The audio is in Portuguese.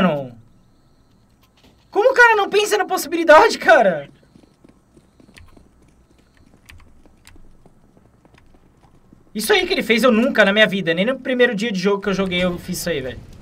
mano? Como o cara não pensa na possibilidade, cara? Isso aí que ele fez eu nunca na minha vida. Nem no primeiro dia de jogo que eu joguei eu fiz isso aí, velho.